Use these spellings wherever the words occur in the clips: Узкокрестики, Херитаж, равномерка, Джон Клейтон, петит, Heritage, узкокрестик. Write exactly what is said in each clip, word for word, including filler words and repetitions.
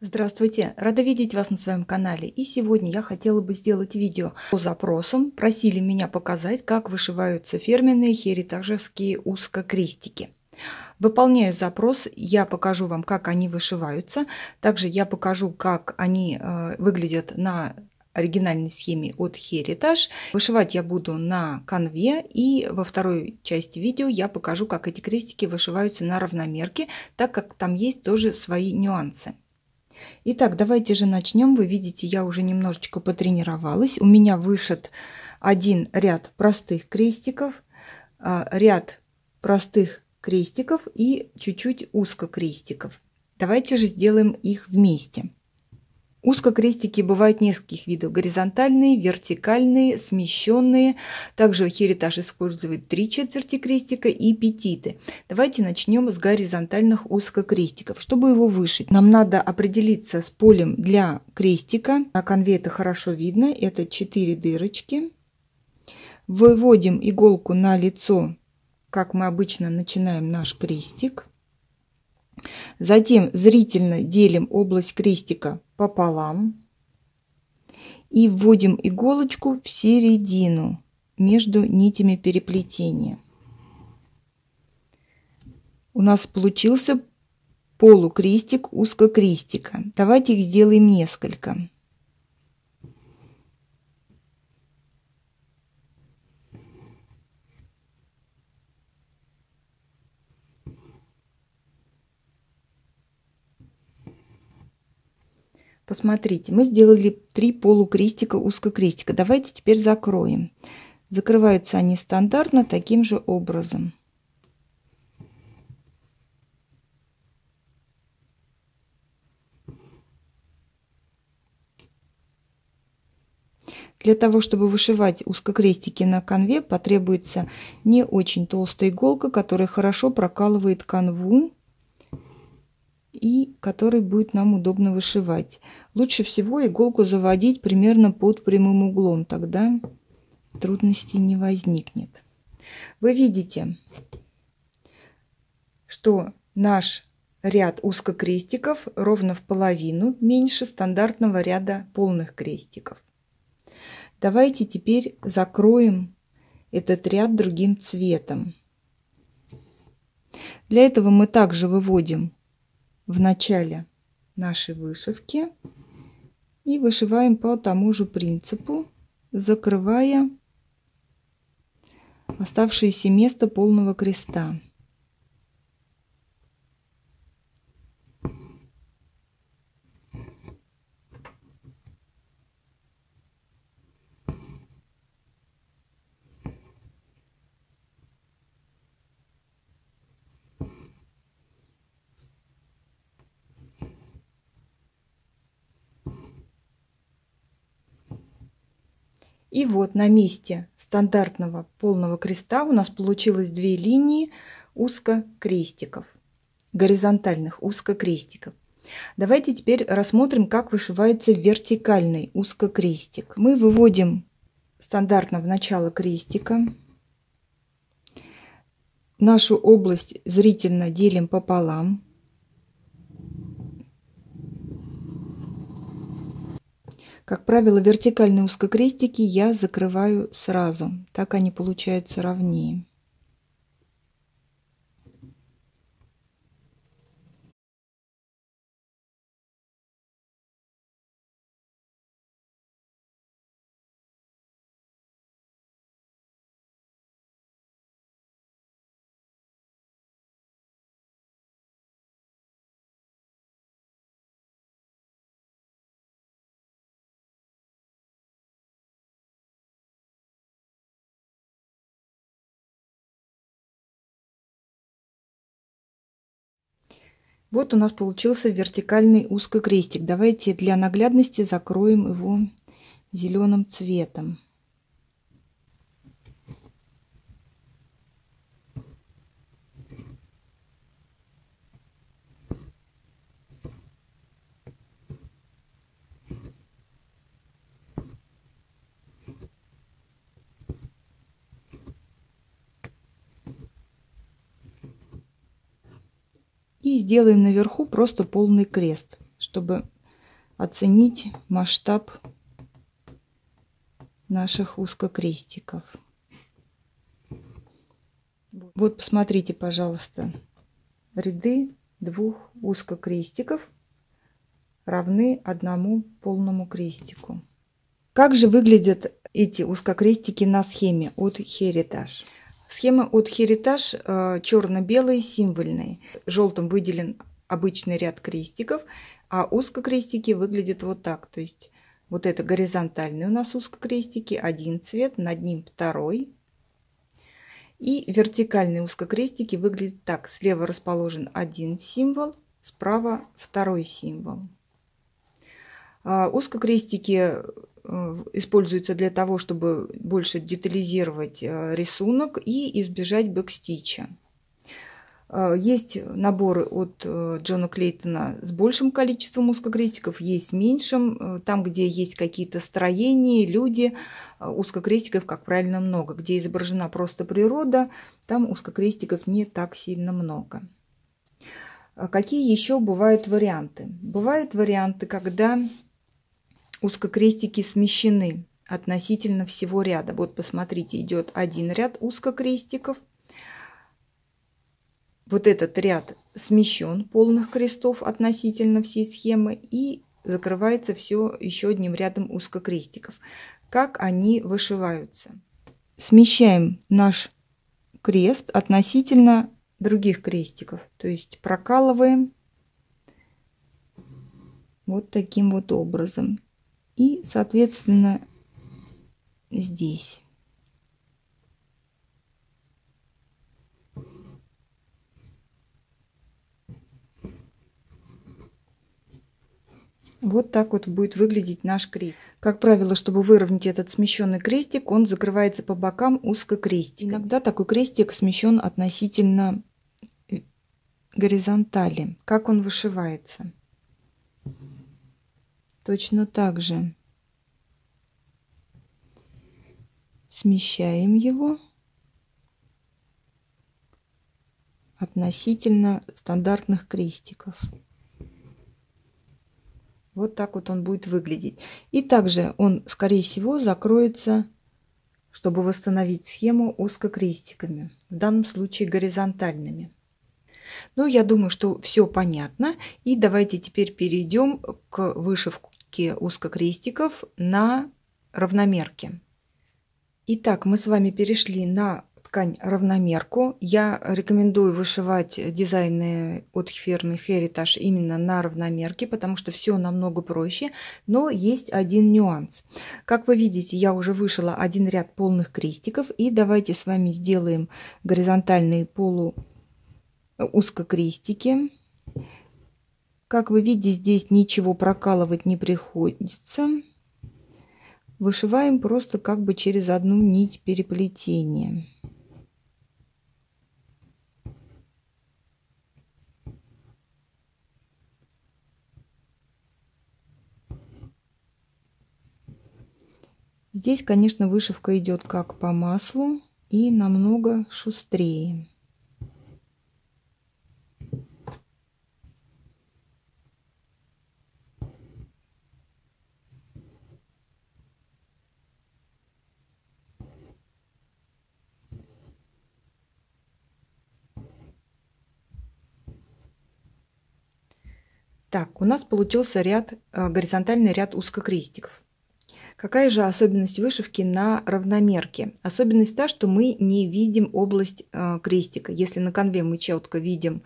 Здравствуйте! Рада видеть вас на своем канале, и сегодня я хотела бы сделать видео по запросам. Просили меня показать, как вышиваются фирменные херитажевские узкокрестики. Выполняю запрос, я покажу вам, как они вышиваются. Также я покажу, как они э, выглядят на оригинальной схеме от Heritage. Вышивать я буду на канве, и во второй части видео я покажу, как эти крестики вышиваются на равномерке, так как там есть тоже свои нюансы. Итак, давайте же начнем. Вы видите, я уже немножечко потренировалась. У меня вышит один ряд простых крестиков, ряд простых крестиков и чуть-чуть узкокрестиков. Давайте же сделаем их вместе. Узкокрестики бывают нескольких видов: горизонтальные, вертикальные, смещенные. Также Heritage использует три четверти крестика и петиты. Давайте начнем с горизонтальных узкокрестиков. Чтобы его вышить, нам надо определиться с полем для крестика. На конве это хорошо видно. Это четыре дырочки. Выводим иголку на лицо, как мы обычно начинаем наш крестик. Затем зрительно делим область крестика пополам и вводим иголочку в середину между нитями переплетения. У нас получился полукрестик узкокрестика. Давайте их сделаем несколько. Посмотрите, мы сделали три полукрестика узкокрестика. Давайте теперь закроем. Закрываются они стандартно таким же образом. Для того, чтобы вышивать узкокрестики на канве, потребуется не очень толстая иголка, которая хорошо прокалывает канву и который будет нам удобно вышивать. Лучше всего иголку заводить примерно под прямым углом, тогда трудностей не возникнет. Вы видите, что наш ряд узкокрестиков ровно в половину меньше стандартного ряда полных крестиков. Давайте теперь закроем этот ряд другим цветом. Для этого мы также выводим в начале нашей вышивки и вышиваем по тому же принципу, закрывая оставшееся место полного креста. И вот на месте стандартного полного креста у нас получилось две линии узкокрестиков, горизонтальных узкокрестиков. Давайте теперь рассмотрим, как вышивается вертикальный узкокрестик. Мы выводим стандартно в начало крестика. Нашу область зрительно делим пополам. Как правило, вертикальные узкокрестики я закрываю сразу, так они получаются ровнее. Вот у нас получился вертикальный узкокрестик. Давайте для наглядности закроем его зеленым цветом. И сделаем наверху просто полный крест, чтобы оценить масштаб наших узкокрестиков. Вот посмотрите, пожалуйста, ряды двух узкокрестиков равны одному полному крестику. Как же выглядят эти узкокрестики на схеме от Heritage? Схемы от Heritage черно-белые, символьные. Желтым выделен обычный ряд крестиков, а узкокрестики выглядят вот так. То есть вот это горизонтальные у нас узкокрестики, один цвет, над ним второй. И вертикальные узкокрестики выглядят так. Слева расположен один символ, справа второй символ. Узкокрестики используются для того, чтобы больше детализировать рисунок и избежать бэкстича. Есть наборы от Джона Клейтона с большим количеством узкокрестиков, есть меньшим. Там, где есть какие-то строения, люди, узкокрестиков, как правильно, много. Где изображена просто природа, там узкокрестиков не так сильно много. Какие еще бывают варианты? Бывают варианты, когда узкокрестики смещены относительно всего ряда. Вот посмотрите, идет один ряд узкокрестиков. Вот этот ряд смещен полных крестов относительно всей схемы и закрывается все еще одним рядом узкокрестиков. Как они вышиваются? Смещаем наш крест относительно других крестиков, то есть прокалываем вот таким вот образом. И, соответственно, здесь. Вот так вот будет выглядеть наш крестик. Как правило, чтобы выровнять этот смещенный крестик, он закрывается по бокам узкокрестиком. Иногда такой крестик смещен относительно горизонтали. Как он вышивается? Точно так же. Смещаем его относительно стандартных крестиков. Вот так вот он будет выглядеть. И также он, скорее всего, закроется, чтобы восстановить схему, узкокрестиками. В данном случае горизонтальными. Ну, я думаю, что все понятно. И давайте теперь перейдем к вышивке узкокрестиков на равномерке. Итак, мы с вами перешли на ткань равномерку. Я рекомендую вышивать дизайны от фирмы Heritage именно на равномерке, потому что все намного проще, но есть один нюанс. Как вы видите, я уже вышила один ряд полных крестиков, и давайте с вами сделаем горизонтальные полуузкокрестики. Как вы видите, здесь ничего прокалывать не приходится. Вышиваем просто как бы через одну нить переплетения. Здесь, конечно, вышивка идет как по маслу и намного шустрее. Так, у нас получился ряд, горизонтальный ряд узкокрестиков. Какая же особенность вышивки на равномерке? Особенность та, что мы не видим область э, крестика. Если на конве мы четко видим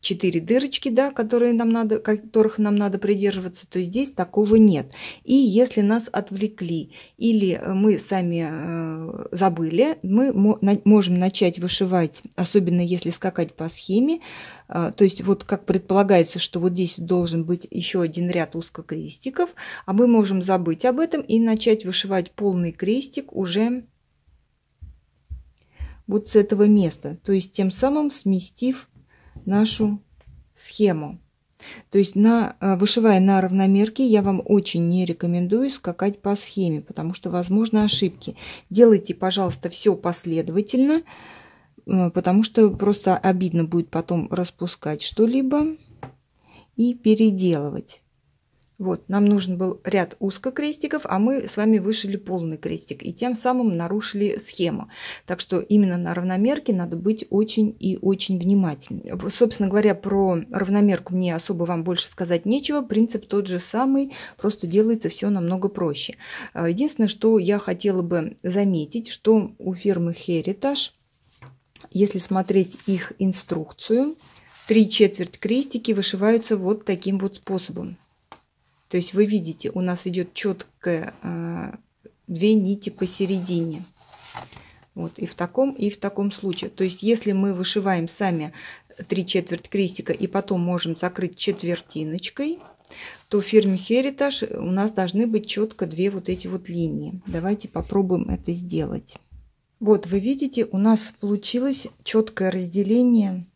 четыре дырочки, да, которые нам надо, которых нам надо придерживаться, то здесь такого нет. И если нас отвлекли или мы сами э, забыли, мы мо на можем начать вышивать, особенно если скакать по схеме. Э, то есть вот как предполагается, что вот здесь должен быть еще один ряд узкокрестиков, а мы можем забыть об этом и начать вышивать полный крестик уже вот с этого места. То есть тем самым сместив нашу схему. То есть, на, вышивая на равномерке, я вам очень не рекомендую скакать по схеме, потому что возможны ошибки. Делайте, пожалуйста, все последовательно, потому что просто обидно будет потом распускать что-либо и переделывать. Вот, нам нужен был ряд узкокрестиков, а мы с вами вышили полный крестик и тем самым нарушили схему. Так что именно на равномерке надо быть очень и очень внимательным. Собственно говоря, про равномерку мне особо вам больше сказать нечего. Принцип тот же самый, просто делается все намного проще. Единственное, что я хотела бы заметить, что у фирмы Heritage, если смотреть их инструкцию, три четверть крестики вышиваются вот таким вот способом. То есть вы видите, у нас идет четкая э, две нити посередине. Вот и в таком, и в таком случае. То есть если мы вышиваем сами три четверть крестика и потом можем закрыть четвертиночкой, то в фирме Heritage у нас должны быть четко две вот эти вот линии. Давайте попробуем это сделать. Вот вы видите, у нас получилось четкое разделение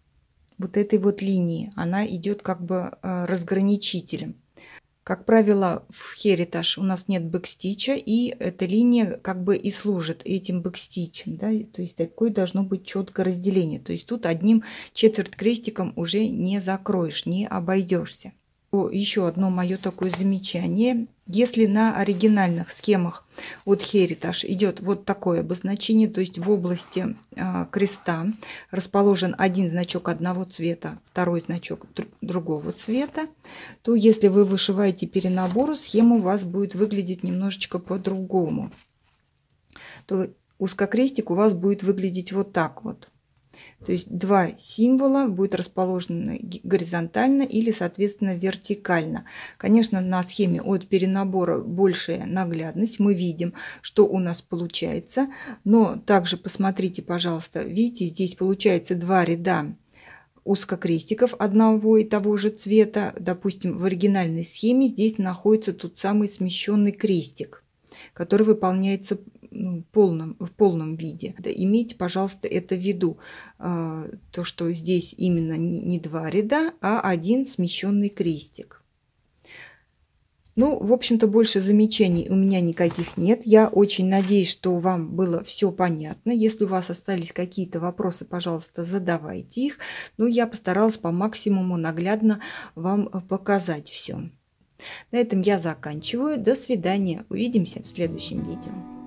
вот этой вот линии. Она идет как бы э, разграничителем. Как правило, в Heritage у нас нет бэкстича, и эта линия как бы и служит этим бэкстичем. Да? То есть такое должно быть четкое разделение. То есть тут одним четверть крестиком уже не закроешь, не обойдешься. Еще одно мое такое замечание. Если на оригинальных схемах от Heritage идет вот такое обозначение, то есть в области э, креста расположен один значок одного цвета, второй значок другого цвета, то если вы вышиваете перенабору, схема у вас будет выглядеть немножечко по-другому. То узкокрестик у вас будет выглядеть вот так вот. То есть два символа будут расположены горизонтально или, соответственно, вертикально. Конечно, на схеме от перенабора большая наглядность. Мы видим, что у нас получается. Но также посмотрите, пожалуйста, видите, здесь получается два ряда узкокрестиков одного и того же цвета. Допустим, в оригинальной схеме здесь находится тот самый смещенный крестик, который выполняется в полном, в полном виде. Да, имейте, пожалуйста, это в виду. Э, то, что здесь именно не два ряда, а один смещенный крестик. Ну, в общем-то, больше замечаний у меня никаких нет. Я очень надеюсь, что вам было все понятно. Если у вас остались какие-то вопросы, пожалуйста, задавайте их. Ну, я постаралась по максимуму наглядно вам показать все. На этом я заканчиваю. До свидания. Увидимся в следующем видео.